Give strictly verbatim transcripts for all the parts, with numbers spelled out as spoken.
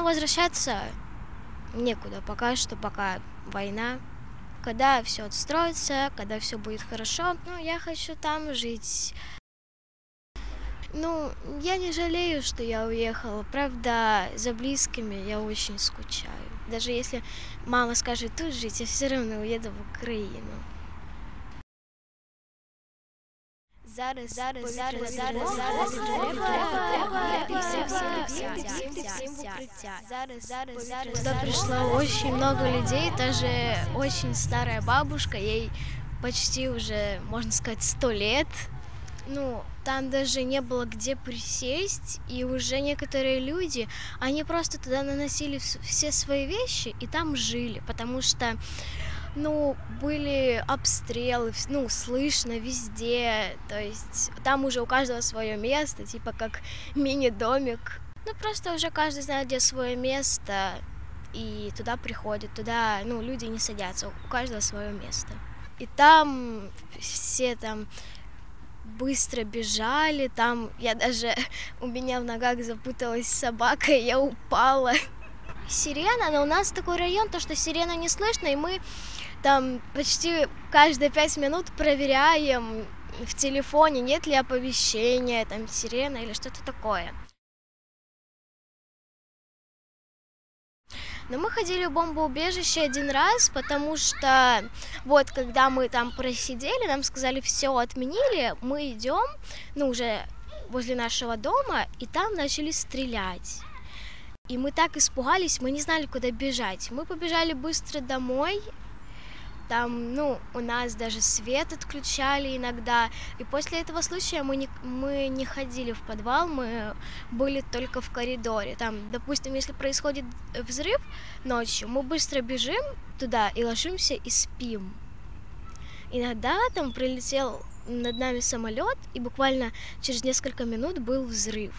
Но возвращаться некуда пока что, пока война. Когда все отстроится, когда все будет хорошо, ну, я хочу там жить. Ну, я не жалею, что я уехала. Правда, за близкими я очень скучаю. Даже если мама скажет тут жить, я все равно уеду в Украину. Зараз, зараз, зараз, зараз, зараз, зараз, туда пришло очень много людей, даже очень старая бабушка, ей почти уже, можно сказать, сто лет. Ну, там даже не было где присесть, и уже некоторые люди, они просто туда наносили все свои вещи и там жили, потому что, ну, были обстрелы, ну, слышно везде, то есть там уже у каждого свое место, типа как мини-домик. Ну, просто уже каждый знает, где свое место, и туда приходит, туда, ну, люди не садятся, у каждого свое место. И там все там... быстро бежали, там я даже, у меня в ногах запуталась собака, и я упала. Сирена, но у нас такой район, то что сирену не слышно, и мы там почти каждые пять минут проверяем в телефоне, нет ли оповещения, там сирена или что-то такое. Но мы ходили в бомбоубежище один раз, потому что вот когда мы там просидели, нам сказали, все отменили, мы идем, ну уже возле нашего дома, и там начали стрелять. И мы так испугались, мы не знали, куда бежать. Мы побежали быстро домой, там, ну, у нас даже свет отключали иногда. И после этого случая мы не, мы не ходили в подвал, мы были только в коридоре. Там, допустим, если происходит взрыв ночью, мы быстро бежим туда и ложимся и спим. Иногда там прилетел над нами самолет, и буквально через несколько минут был взрыв.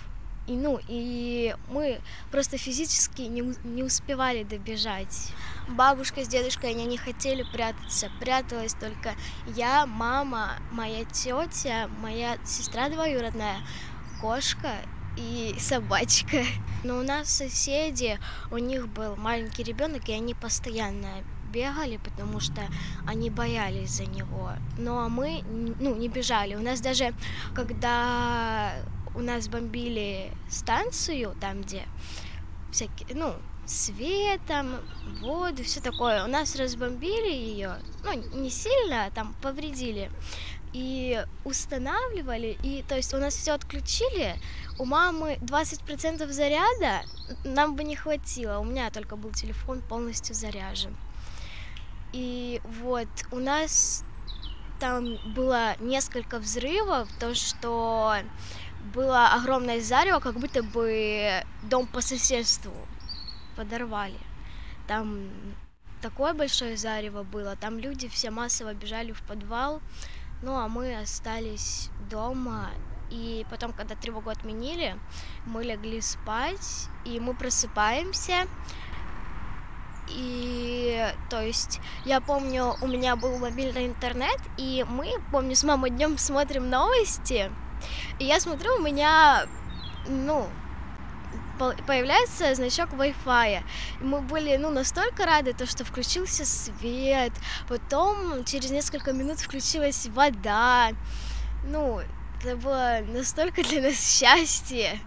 И, ну, и мы просто физически не, не успевали добежать. Бабушка с дедушкой, они не хотели прятаться. Пряталась только я, мама, моя тетя, моя сестра двоюродная, кошка и собачка. Но у нас соседи, у них был маленький ребенок, и они постоянно бегали, потому что они боялись за него. Но мы, ну, не бежали. У нас даже, когда... у нас бомбили станцию, там где всякие, ну, светом, воду, все такое. У нас разбомбили ее, ну, не сильно, там повредили. И устанавливали, и, то есть, у нас все отключили. У мамы двадцать процентов заряда нам бы не хватило. У меня только был телефон полностью заряжен. И вот у нас там было несколько взрывов, то, что... было огромное зарево, как будто бы дом по соседству подорвали. Там такое большое зарево было, там люди все массово бежали в подвал, ну а мы остались дома. И потом, когда тревогу отменили, мы легли спать, и мы просыпаемся. И, то есть, я помню, у меня был мобильный интернет, и мы, помню, с мамой днем смотрим новости. И я смотрю, у меня, ну, появляется значок Wi-Fi. Мы были, ну, настолько рады, то, что включился свет, потом через несколько минут включилась вода. Ну, это было настолько для нас счастье,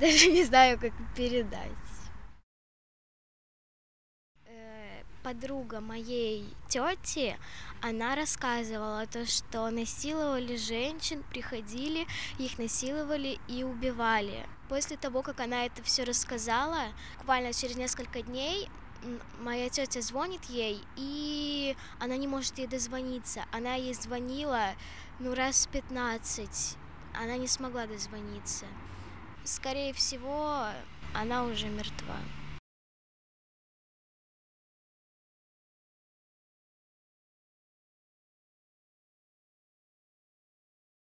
даже не знаю, как передать. Подруга моей тети, она рассказывала то, что насиловали женщин, приходили, их насиловали и убивали. После того, как она это все рассказала, буквально через несколько дней моя тетя звонит ей, и она не может ей дозвониться. Она ей звонила, ну, раз пятнадцать, она не смогла дозвониться. Скорее всего, она уже мертва.